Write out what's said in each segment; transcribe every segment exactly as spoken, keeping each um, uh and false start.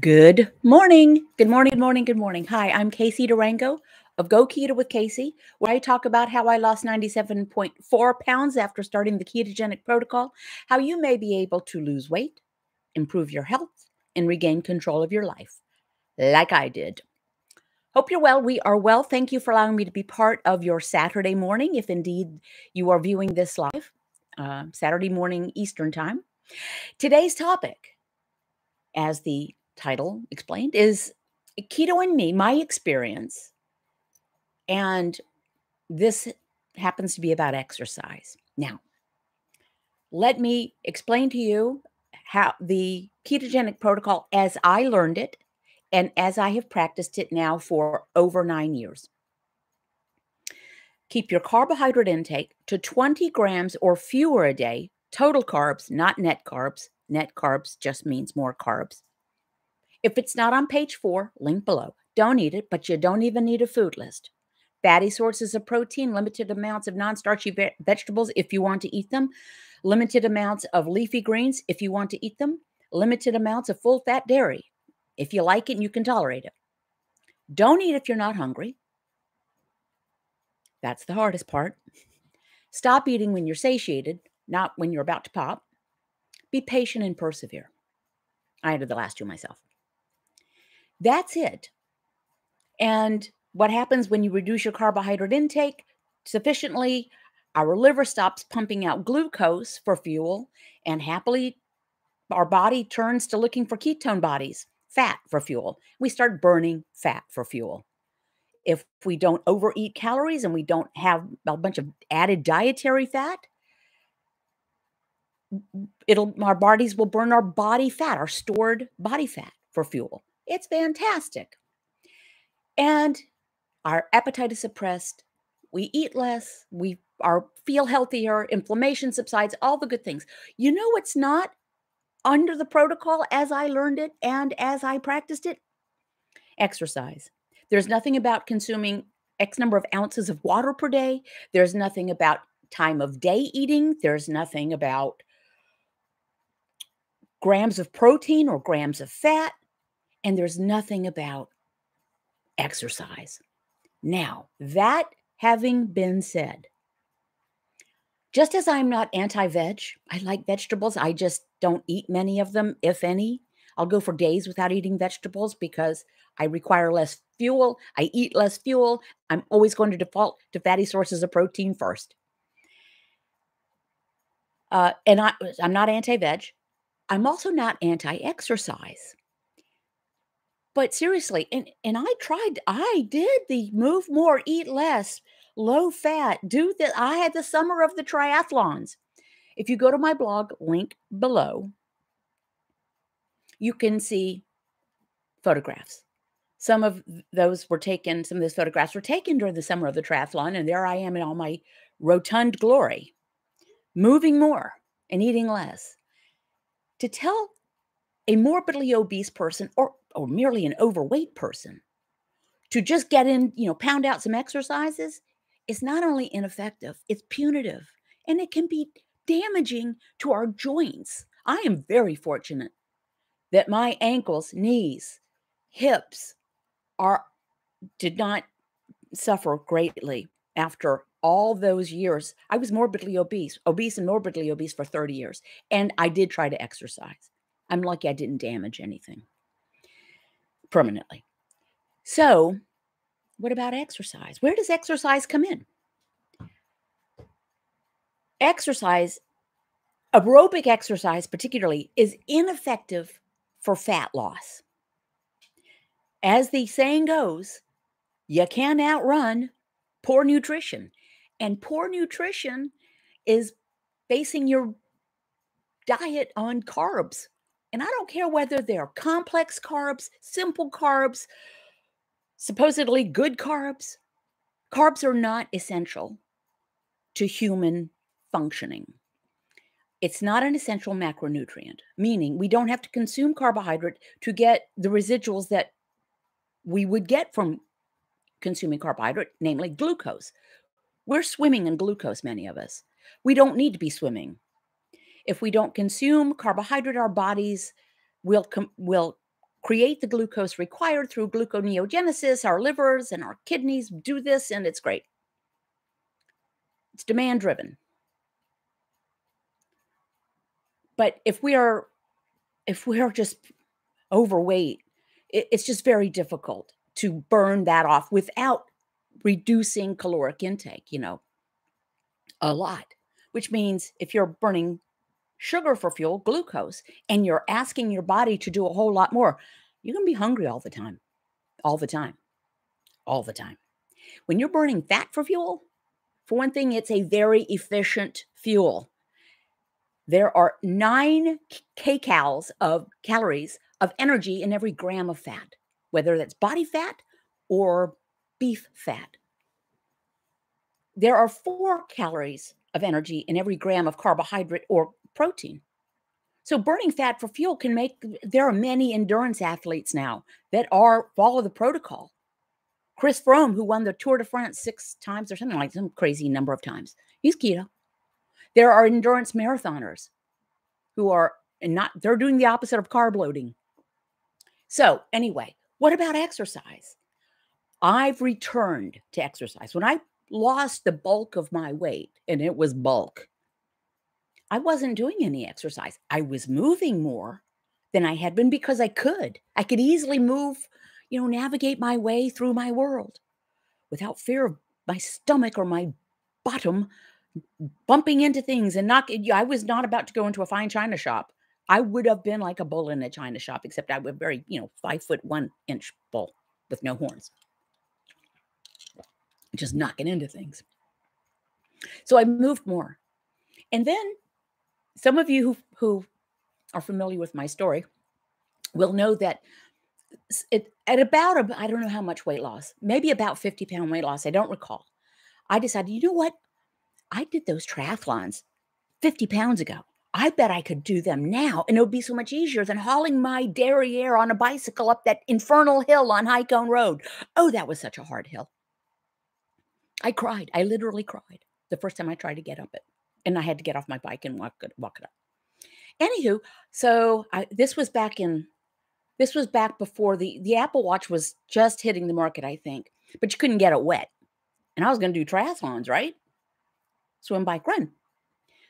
Good morning. Good morning. Good morning. Good morning. Hi, I'm Casey Durango of Go Keto with Casey, where I talk about how I lost ninety-seven point four pounds after starting the ketogenic protocol, how you may be able to lose weight, improve your health, and regain control of your life, like I did. Hope you're well. We are well. Thank you for allowing me to be part of your Saturday morning, if indeed you are viewing this live, uh, Saturday morning Eastern time. Today's topic, as the title explained, is Keto and Me, my experience. And this happens to be about exercise. Now, let me explain to you how the ketogenic protocol, as I learned it, and as I have practiced it now for over nine years. Keep your carbohydrate intake to twenty grams or fewer a day, total carbs, not net carbs. Net carbs just means more carbs. If it's not on page four, link below, don't eat it, but you don't even need a food list. Fatty sources of protein, limited amounts of non-starchy ve- vegetables if you want to eat them, limited amounts of leafy greens if you want to eat them, limited amounts of full-fat dairy if you like it and you can tolerate it. Don't eat if you're not hungry. That's the hardest part. Stop eating when you're satiated, not when you're about to pop. Be patient and persevere. I added the last two myself. That's it. And what happens when you reduce your carbohydrate intake sufficiently, our liver stops pumping out glucose for fuel, and happily our body turns to looking for ketone bodies, fat for fuel. We start burning fat for fuel. If we don't overeat calories and we don't have a bunch of added dietary fat, it'll our bodies will burn our body fat, our stored body fat for fuel. It's fantastic. And our appetite is suppressed. We eat less. We are, feel healthier. Inflammation subsides, all the good things. You know what's not under the protocol as I learned it and as I practiced it? Exercise. There's nothing about consuming X number of ounces of water per day. There's nothing about time of day eating. There's nothing about grams of protein or grams of fat. And there's nothing about exercise. Now, that having been said, just as I'm not anti-veg, I like vegetables. I just don't eat many of them, if any. I'll go for days without eating vegetables because I require less fuel. I eat less fuel. I'm always going to default to fatty sources of protein first. Uh, and I, I'm not anti-veg. I'm also not anti-exercise. But seriously, and, and I tried, I did the move more, eat less, low fat, do that. I had the summer of the triathlons. If you go to my blog, link below, you can see photographs. Some of those were taken, some of those photographs were taken during the summer of the triathlon, and there I am in all my rotund glory, moving more and eating less. To tell a morbidly obese person, or or merely an overweight person, to just get in, you know, pound out some exercises, is not only ineffective, it's punitive, and it can be damaging to our joints. I am very fortunate that my ankles, knees, hips are did not suffer greatly after all those years. I was morbidly obese, obese and morbidly obese for thirty years, and I did try to exercise. I'm lucky I didn't damage anything permanently. So what about exercise? Where does exercise come in? Exercise, aerobic exercise particularly, is ineffective for fat loss. As the saying goes, you can't outrun poor nutrition. And poor nutrition is basing your diet on carbs. And I don't care whether they're complex carbs, simple carbs, supposedly good carbs. Carbs are not essential to human functioning. It's not an essential macronutrient, meaning we don't have to consume carbohydrate to get the residuals that we would get from consuming carbohydrate, namely glucose. We're swimming in glucose, many of us. We don't need to be swimming. If we don't consume carbohydrate, our bodies will, com- will create the glucose required through gluconeogenesis. Our livers and our kidneys do this, and it's great. It's demand-driven. But if we are, if we are just overweight, it, it's just very difficult to burn that off without reducing caloric intake, you know, a lot. Which means if you're burning sugar for fuel, glucose, and you're asking your body to do a whole lot more, you're going to be hungry all the time, all the time, all the time. When you're burning fat for fuel, for one thing, it's a very efficient fuel. There are nine kcals of calories of energy in every gram of fat, whether that's body fat or beef fat. There are four calories of energy in every gram of carbohydrate or protein. So burning fat for fuel can make, there are many endurance athletes now that are follow the protocol. Chris Froome, who won the Tour de France six times or something like some crazy number of times, he's keto. There are endurance marathoners who are and not, they're doing the opposite of carb loading. So anyway, what about exercise? I've returned to exercise. When I lost the bulk of my weight, and it was bulk, I wasn't doing any exercise. I was moving more than I had been because I could. I could easily move, you know, navigate my way through my world without fear of my stomach or my bottom bumping into things and not, I was not about to go into a fine china shop. I would have been like a bull in a china shop, except I would very, you know, five foot one inch bull with no horns, just knocking into things. So I moved more. And then some of you who, who are familiar with my story will know that it, at about, a, I don't know how much weight loss, maybe about fifty pound weight loss, I don't recall. I decided, you know what? I did those triathlons fifty pounds ago. I bet I could do them now, and it would be so much easier than hauling my derriere on a bicycle up that infernal hill on High Cone Road. Oh, that was such a hard hill. I cried. I literally cried the first time I tried to get up it. And I had to get off my bike and walk it, walk it up. Anywho, so I, this was back in, this was back before the, the Apple Watch was just hitting the market, I think. But you couldn't get it wet. And I was going to do triathlons, right? Swim, bike, run.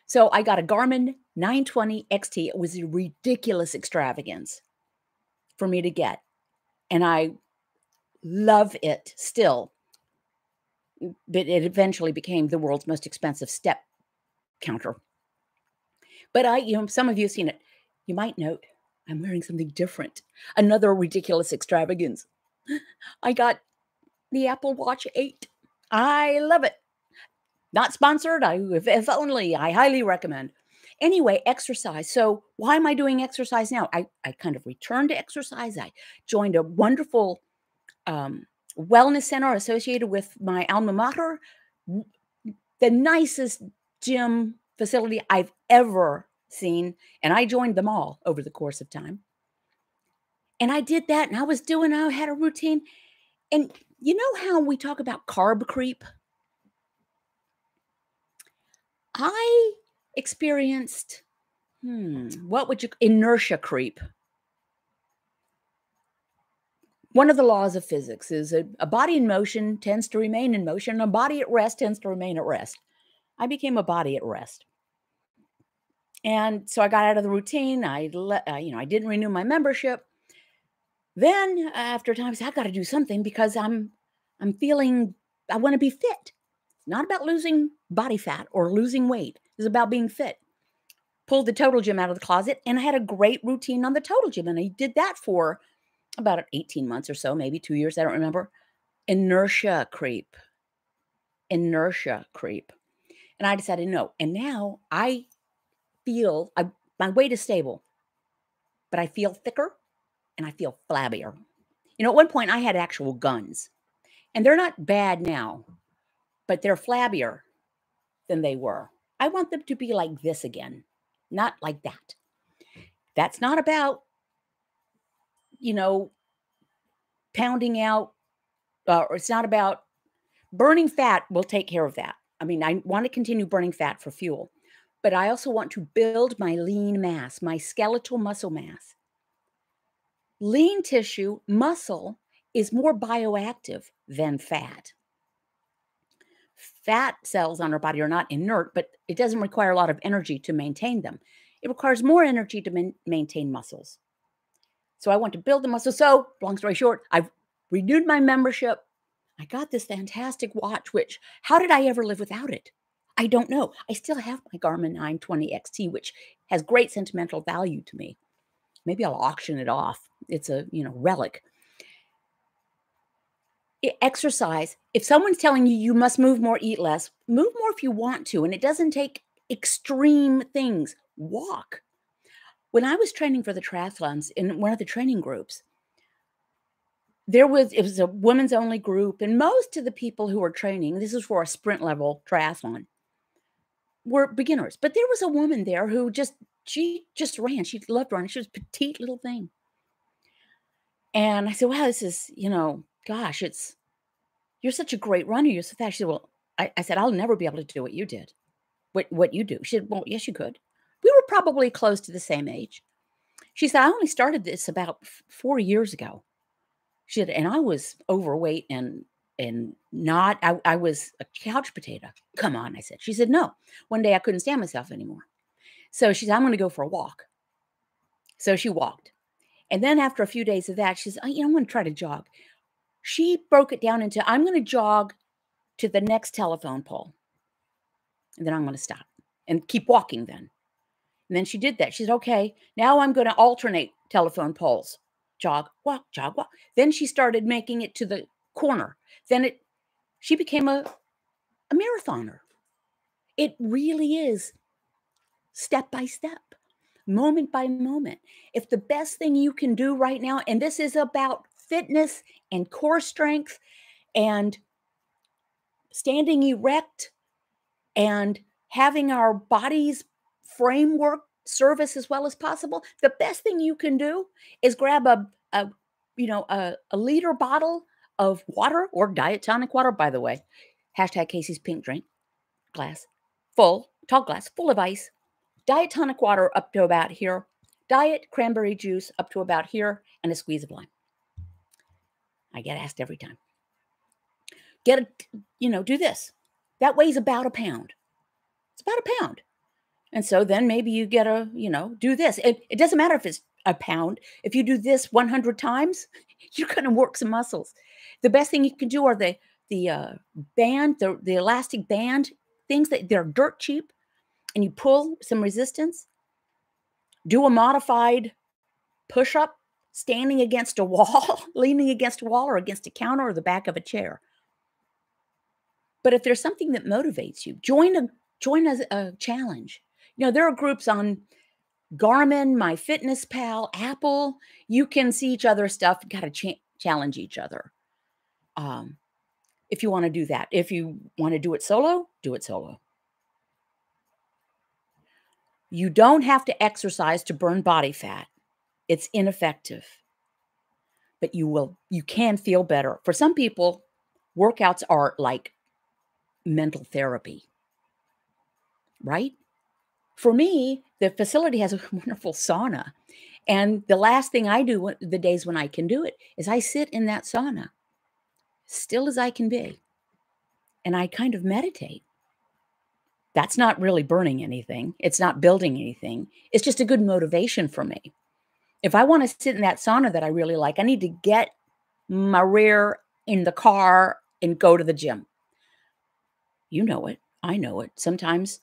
So I got a Garmin nine twenty X T. It was a ridiculous extravagance for me to get. And I love it still. But it eventually became the world's most expensive step counter. But I, you know, some of you have seen it. You might note I'm wearing something different. Another ridiculous extravagance. I got the Apple Watch eight. I love it. Not sponsored. I, if, if only, I highly recommend. Anyway, exercise. So why am I doing exercise now? I, I kind of returned to exercise. I joined a wonderful, um, wellness center associated with my alma mater, the nicest gym facility I've ever seen. And I joined them all over the course of time. And I did that and I was doing, I had a routine. And you know how we talk about carb creep? I experienced, hmm, what would you, inertia creep. One of the laws of physics is a, a body in motion tends to remain in motion. A body at rest tends to remain at rest. I became a body at rest. And so I got out of the routine. I, let, uh, you know, I didn't renew my membership. Then after time, I said, I've got to do something because I'm, I'm feeling, I want to be fit. It's not about losing body fat or losing weight. It's about being fit. Pulled the Total Gym out of the closet, and I had a great routine on the Total Gym. And I did that for about eighteen months or so, maybe two years, I don't remember. Inertia creep. Inertia creep. And I decided no. And now I feel, I, my weight is stable, but I feel thicker and I feel flabbier. You know, at one point I had actual guns. And they're not bad now, but they're flabbier than they were. I want them to be like this again, not like that. That's not about, you know, pounding out, uh, or it's not about burning fat. Will take care of that. I mean, I want to continue burning fat for fuel, but I also want to build my lean mass, my skeletal muscle mass. lean tissue, muscle, is more bioactive than fat. Fat cells on our body are not inert, but it doesn't require a lot of energy to maintain them. It requires more energy to man- maintain muscles. So I want to build the muscle. So long story short, I've renewed my membership. I got this fantastic watch, which how did I ever live without it? I don't know. I still have my Garmin nine twenty X T, which has great sentimental value to me. Maybe I'll auction it off. It's a, you know, relic. Exercise. If someone's telling you you must move more, eat less, move more if you want to. And it doesn't take extreme things. Walk. When I was training for the triathlons in one of the training groups, there was, it was a women's only group. And most of the people who were training, this is for a sprint level triathlon, were beginners. But there was a woman there who just, she just ran. She loved running. She was a petite little thing. And I said, wow, this is, you know, gosh, it's, you're such a great runner. You're so fast. She said, well, I, I said, I'll never be able to do what you did, what, what you do. She said, well, yes, you could. We were probably close to the same age. She said, I only started this about four years ago. She said, and I was overweight and, and not, I, I was a couch potato. Come on, I said. She said, no, one day I couldn't stand myself anymore. So she said, I'm going to go for a walk. So she walked. And then after a few days of that, she says, oh, you know, I'm going to try to jog. She broke it down into, I'm going to jog to the next telephone pole. And then I'm going to stop and keep walking then. And then she did that. She said, okay, now I'm going to alternate telephone poles. Jog, walk, jog, walk. Then she started making it to the corner. Then it, she became a, a marathoner. It really is step by step, moment by moment. If the best thing you can do right now, and this is about fitness and core strength and standing erect and having our body's framework service as well as possible. The best thing you can do is grab a, a you know, a, a liter bottle of water or diet tonic water, by the way, hashtag Casey's pink drink, glass, full, tall glass, full of ice, diet tonic water up to about here, diet cranberry juice up to about here, and a squeeze of lime. I get asked every time, get a, you know, do this. That weighs about a pound. It's about a pound. And so then maybe you get a, you know, do this. It, it doesn't matter if it's a pound. If you do this one hundred times, you're going to work some muscles. The best thing you can do are the, the uh, band, the, the elastic band things that they're dirt cheap and you pull some resistance. Do a modified push-up. Standing against a wall, leaning against a wall or against a counter or the back of a chair. But if there's something that motivates you, join a join a, a challenge. You know, there are groups on Garmin, MyFitnessPal, Apple. You can see each other's stuff. You got to cha- challenge each other. Um, if you want to do that. If you want to do it solo, do it solo. You don't have to exercise to burn body fat. It's ineffective, but you will, you can feel better. For some people, workouts are like mental therapy, right? For me, the facility has a wonderful sauna. And the last thing I do the days when I can do it is I sit in that sauna, still as I can be. And I kind of meditate. That's not really burning anything. It's not building anything. It's just a good motivation for me. If I want to sit in that sauna that I really like, I need to get my rear in the car and go to the gym. You know it. I know it. Sometimes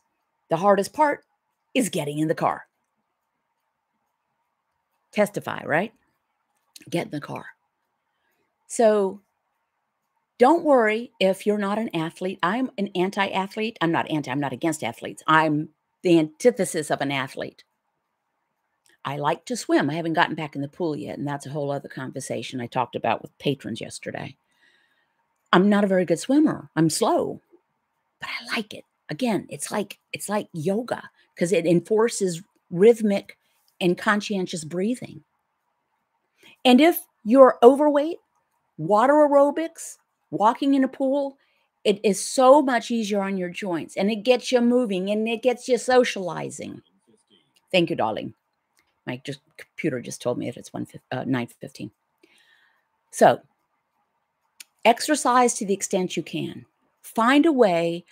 the hardest part is getting in the car. Testify, right? Get in the car. So don't worry if you're not an athlete. I'm an anti-athlete. I'm not anti. I'm not against athletes. I'm the antithesis of an athlete. I like to swim. I haven't gotten back in the pool yet, and that's a whole other conversation I talked about with patrons yesterday. I'm not a very good swimmer. I'm slow, but I like it. Again, it's like it's like yoga because it enforces rhythmic and conscientious breathing. And if you're overweight, water aerobics, walking in a pool, it is so much easier on your joints, and it gets you moving, and it gets you socializing. Thank you, darling. My just computer just told me that it's nine fifteen. So exercise to the extent you can. Find a way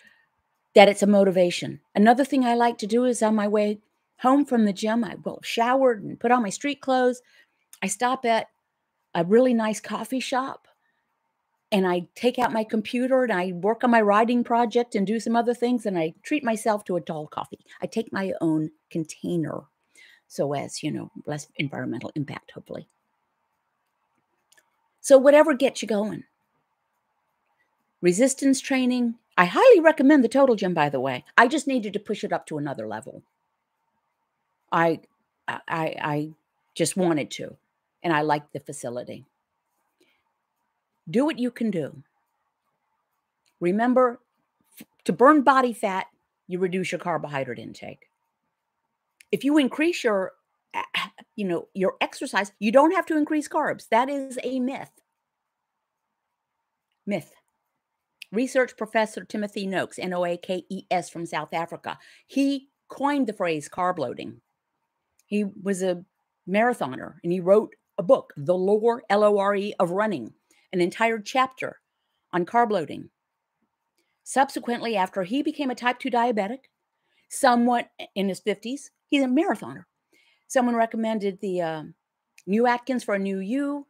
that it's a motivation. Another thing I like to do is on my way home from the gym, I well showered and put on my street clothes. I stop at a really nice coffee shop and I take out my computer and I work on my writing project and do some other things, and I treat myself to a tall coffee. I take my own container, so as, you know, less environmental impact, hopefully. So whatever gets you going. Resistance training. I highly recommend the Total Gym, by the way. I just needed to push it up to another level. I, I, I just wanted to, and I liked the facility. Do what you can do. Remember, to burn body fat, you reduce your carbohydrate intake. If you increase your, you know, your exercise, you don't have to increase carbs. That is a myth. Myth. Research professor Timothy Noakes, N O A K E S, from South Africa. He coined the phrase carb loading. He was a marathoner, and he wrote a book, The Lore, L O R E, of Running, an entire chapter on carb loading. Subsequently, after he became a type two diabetic, somewhat in his fifties, he's a marathoner. Someone recommended the uh, New Atkins for a New You,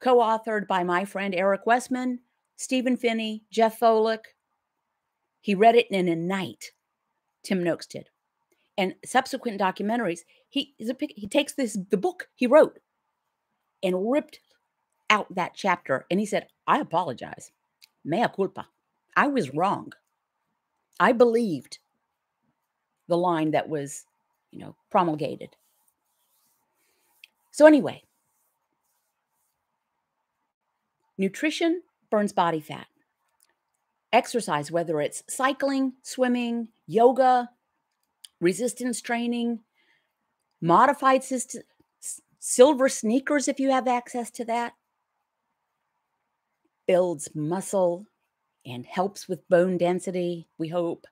co-authored by my friend Eric Westman, Stephen Finney, Jeff Folick. He read it in a night, Tim Noakes did. And subsequent documentaries, he, is a, he takes this the book he wrote and ripped out that chapter. And he said, I apologize. Mea culpa. I was wrong. I believed the line that was, you know, promulgated. So anyway, nutrition burns body fat. Exercise, whether it's cycling, swimming, yoga, resistance training, modified system, silver sneakers if you have access to that, builds muscle and helps with bone density, we hope,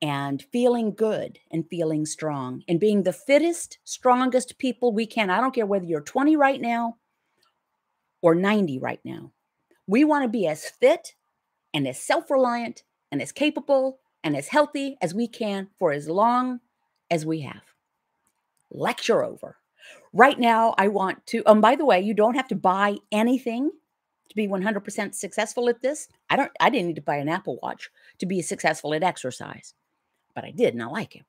and feeling good and feeling strong and being the fittest, strongest people we can. I don't care whether you're twenty right now or ninety right now. We want to be as fit and as self-reliant and as capable and as healthy as we can for as long as we have. Lecture over. Right now, I want to, um, by the way, you don't have to buy anything to be one hundred percent successful at this. I don't, I didn't need to buy an Apple Watch to be successful at exercise, but I did, and I like it.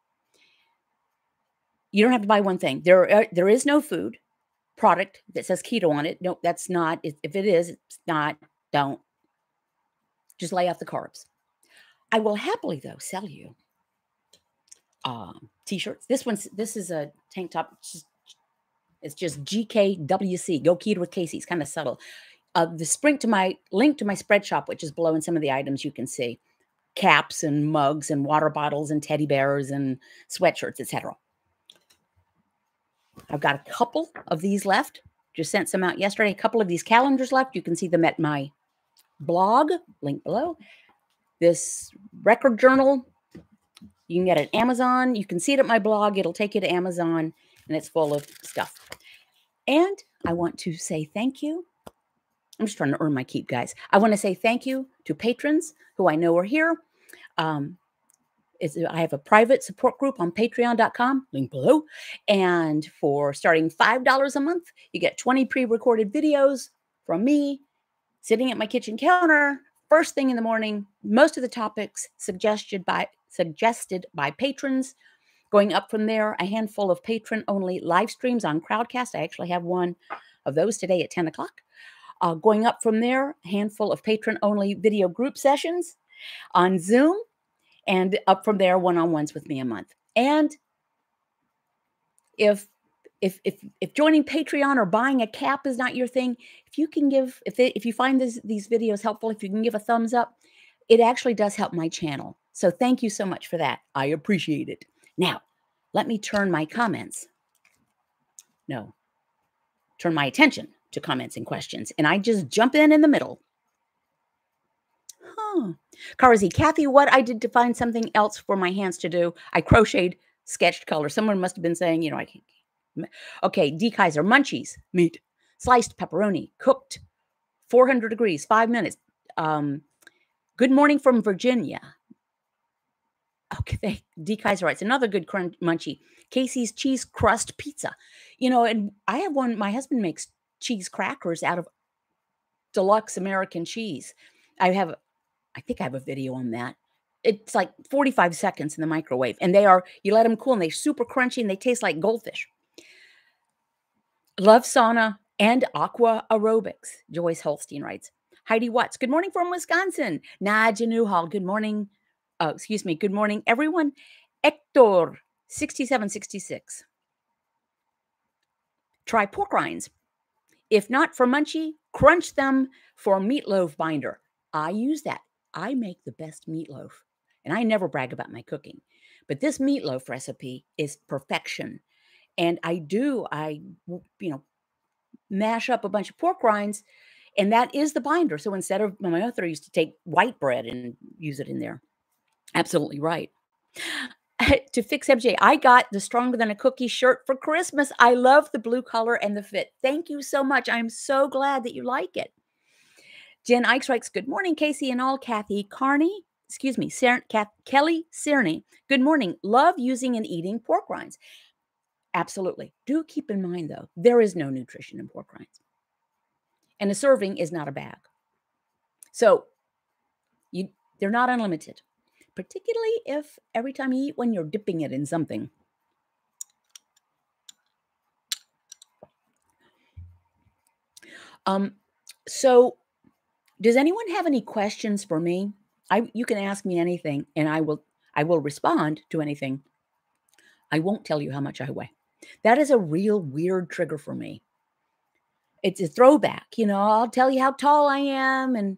You don't have to buy one thing. There, are, there is no food product that says keto on it. No, that's not, if it is, it's not, don't. Just lay off the carbs. I will happily, though, sell you um, t-shirts. This one's, this is a tank top. It's just, it's just G K W C, Go Keto with Casey. It's kind of subtle. Uh, the link to my link to my Spreadshop, which is below, and some of the items you can see, caps and mugs and water bottles and teddy bears and sweatshirts, et cetera. I've got a couple of these left. Just sent some out yesterday. A couple of these calendars left. You can see them at my blog, link below. This record journal, you can get it at Amazon. You can see it at my blog. It'll take you to Amazon, and it's full of stuff. And I want to say thank you. I'm just trying to earn my keep, guys. I want to say thank you to patrons who I know are here. Um, it's, I have a private support group on patreon dot com, link below. And for starting five dollars a month, you get twenty pre-recorded videos from me sitting at my kitchen counter, first thing in the morning, most of the topics suggested by, suggested by patrons. Going up from there, a handful of patron-only live streams on Crowdcast. I actually have one of those today at ten o'clock. Uh, going up from there, a handful of patron-only video group sessions on Zoom, and up from there, one-on-ones with me a month. And if if if if joining Patreon or buying a cap is not your thing, if you can give, if they, if you find this, these videos helpful, if you can give a thumbs up, it actually does help my channel. So thank you so much for that. I appreciate it. Now, let me turn my comments. No, turn my attention to comments and questions. And I just jump in in the middle. Huh. Carzi, Kathy, what I did to find something else for my hands to do. I crocheted, sketched color. Someone must have been saying, you know, I can't Okay, D. Kaiser, munchies, meat, sliced pepperoni, cooked, four hundred degrees, five minutes. Um, good morning from Virginia. Okay, D. Kaiser writes, another good crunch munchie, Casey's cheese crust pizza. You know, and I have one, my husband makes cheese crackers out of deluxe American cheese. I have, I think I have a video on that. It's like forty-five seconds in the microwave. And they are, you let them cool and they're super crunchy and they taste like goldfish. Love sauna and aqua aerobics, Joyce Holstein writes. Heidi Watts, good morning from Wisconsin. Nadia Newhall, good morning. Oh, excuse me. Good morning, everyone. Hector, sixty-seven sixty-six. Try pork rinds. If not for munchie, crunch them for a meatloaf binder. I use that. I make the best meatloaf. And I never brag about my cooking. But this meatloaf recipe is perfection. And I do, I, you know, mash up a bunch of pork rinds. And that is the binder. So instead of, my mother used to take white bread and use it in there. Absolutely right. To Fix M J, I got the Stronger Than a Cookie shirt for Christmas. I love the blue color and the fit. Thank you so much. I'm so glad that you like it. Jen Ikes writes, good morning, Casey and all. Kathy Carney, excuse me, Sar Kath Kelly Sierney, good morning. Love using and eating pork rinds. Absolutely. Do keep in mind, though, there is no nutrition in pork rinds. And a serving is not a bag. So you, they're not unlimited. Particularly if every time you eat one, you're dipping it in something. Um, so does anyone have any questions for me? I, you can ask me anything and I will, I will respond to anything. I won't tell you how much I weigh. That is a real weird trigger for me. It's a throwback. You know, I'll tell you how tall I am and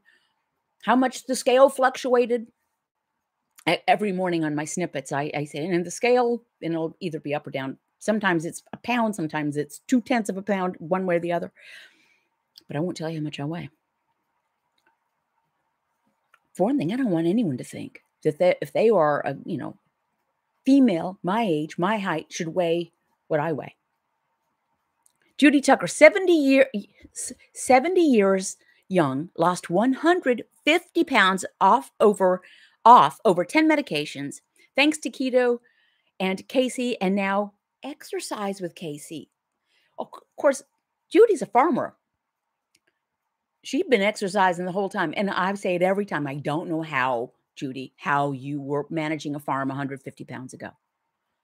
how much the scale fluctuated. Every morning on my snippets, I, I say, and in the scale, and it'll either be up or down. Sometimes it's a pound. Sometimes it's two tenths of a pound, one way or the other. But I won't tell you how much I weigh. For one thing, I don't want anyone to think that they, if they are, a, you know, female, my age, my height, should weigh what I weigh. Judy Tucker, seventy, year, seventy years young, lost one hundred fifty pounds off over... off over ten medications, thanks to keto and Casey, and now exercise with Casey. Of course, Judy's a farmer. She'd been exercising the whole time. And I say it every time. I don't know how, Judy, how you were managing a farm one hundred fifty pounds ago.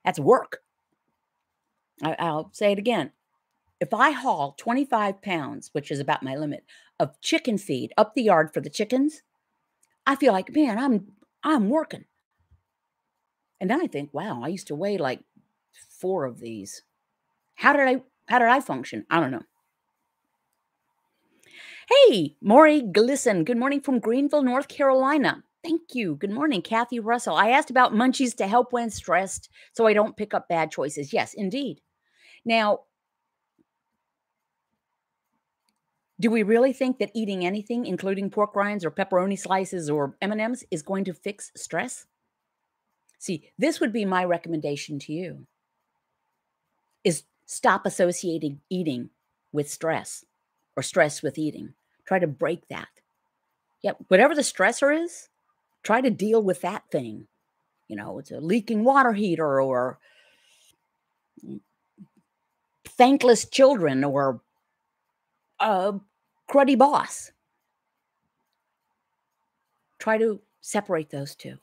That's work. I, I'll say it again. If I haul twenty-five pounds, which is about my limit, of chicken feed up the yard for the chickens, I feel like, man, I'm... I'm working. And then I think, wow, I used to weigh like four of these. How did I, how did I function? I don't know. Hey, Maury Glisson. Good morning from Greenville, North Carolina. Thank you. Good morning, Kathy Russell. I asked about munchies to help when stressed so I don't pick up bad choices. Yes, indeed. Now, do we really think that eating anything, including pork rinds or pepperoni slices or M and M's, is going to fix stress? See, this would be my recommendation to you, is stop associating eating with stress or stress with eating. Try to break that. Yep, whatever the stressor is, try to deal with that thing. You know, it's a leaking water heater or thankless children or a cruddy boss. Try to separate those two.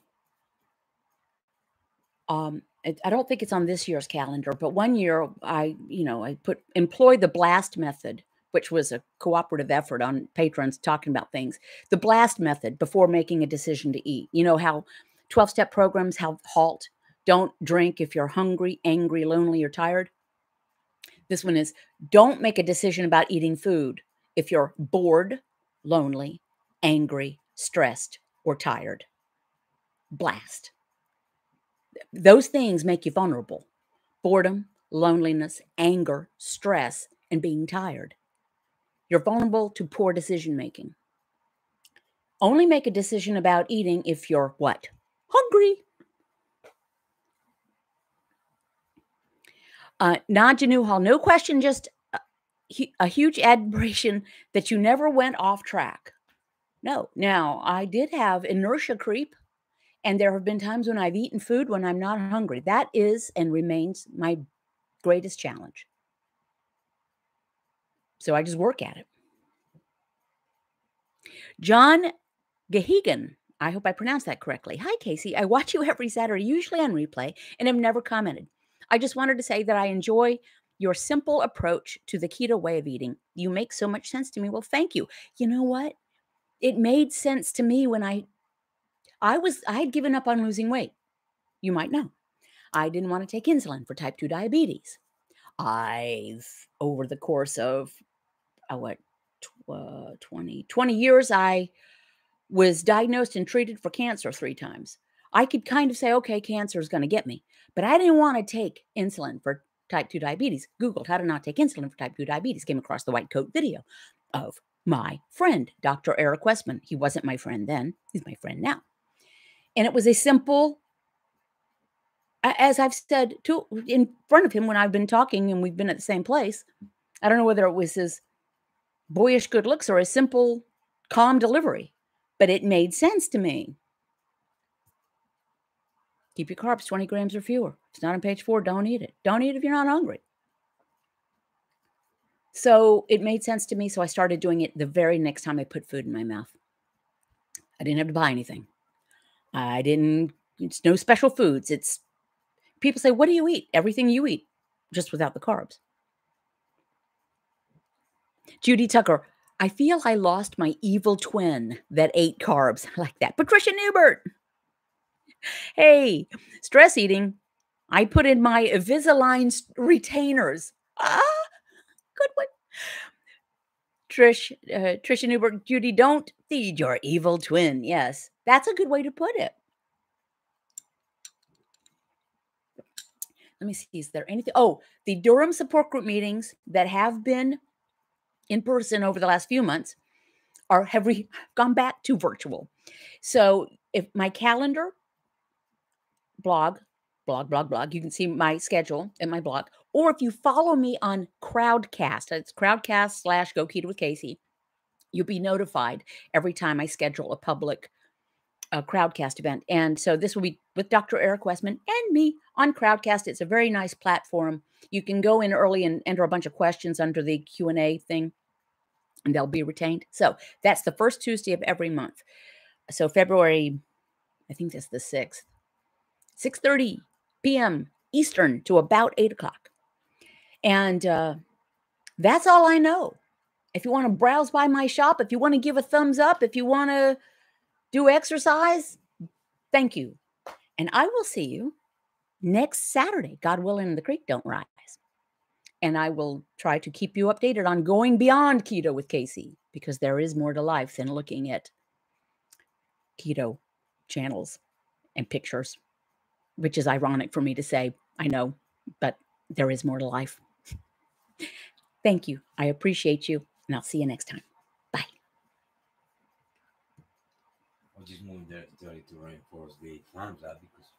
Um, it, I don't think it's on this year's calendar, but one year I, you know, I put employ the blast method, which was a cooperative effort on patrons talking about things. The blast method before making a decision to eat. You know how twelve-step programs have halt, don't drink if you're hungry, angry, lonely, or tired. This one is, don't make a decision about eating food if you're bored, lonely, angry, stressed, or tired. Blast. Those things make you vulnerable. Boredom, loneliness, anger, stress, and being tired. You're vulnerable to poor decision-making. Only make a decision about eating if you're what? Hungry. Uh, Nadja Newhall, no question, just a, a huge admiration that you never went off track. No. Now, I did have inertia creep, and there have been times when I've eaten food when I'm not hungry. That is and remains my greatest challenge. So I just work at it. John Gahegan, I hope I pronounced that correctly. Hi, Casey. I watch you every Saturday, usually on replay, and have never commented. I just wanted to say that I enjoy your simple approach to the keto way of eating. You make so much sense to me. Well, thank you. You know what? It made sense to me when I, I was, I had given up on losing weight. You might know. I didn't want to take insulin for type two diabetes. I've, over the course of, uh, what, Uh, twenty, twenty years, I was diagnosed and treated for cancer three times. I could kind of say, okay, cancer is going to get me, but I didn't want to take insulin for type two diabetes. Googled how to not take insulin for type two diabetes. Came across the white coat video of my friend, Doctor Eric Westman. He wasn't my friend then. He's my friend now. And it was a simple, as I've said to, in front of him when I've been talking and we've been at the same place, I don't know whether it was his boyish good looks or a simple, calm delivery, but it made sense to me. Keep your carbs twenty grams or fewer. If it's not on page four, don't eat it. Don't eat it if you're not hungry. So it made sense to me, so I started doing it the very next time I put food in my mouth. I didn't have to buy anything. I didn't, it's no special foods. It's, people say, what do you eat? Everything you eat, just without the carbs. Judy Tucker, I feel I lost my evil twin that ate carbs. I like that. Patricia Newbert. Hey, stress eating. I put in my Invisalign retainers. Ah, good one. Trish, uh, Tricia Newbert, Judy, don't feed your evil twin. Yes, that's a good way to put it. Let me see. Is there anything? Oh, the Durham support group meetings that have been in person over the last few months are have we gone back to virtual. So if my calendar, blog, blog, blog, blog, you can see my schedule in my blog, or if you follow me on Crowdcast, it's Crowdcast slash Go Keto with Casey, you'll be notified every time I schedule a public uh, Crowdcast event. And so this will be with Doctor Eric Westman and me on Crowdcast. It's a very nice platform. You can go in early and enter a bunch of questions under the Q and A thing, and they'll be retained. So that's the first Tuesday of every month. So February, I think that's the sixth, six thirty p m Eastern to about eight o'clock. And uh, that's all I know. If you want to browse by my shop, if you want to give a thumbs up, if you want to do exercise, thank you. And I will see you next Saturday, God willing, in the creek don't rise. And I will try to keep you updated on going beyond keto with Casey, because there is more to life than looking at keto channels and pictures, which is ironic for me to say, I know, but there is more to life. Thank you. I appreciate you, and I'll see you next time. Bye. I just wanted to reinforce the thumbs up because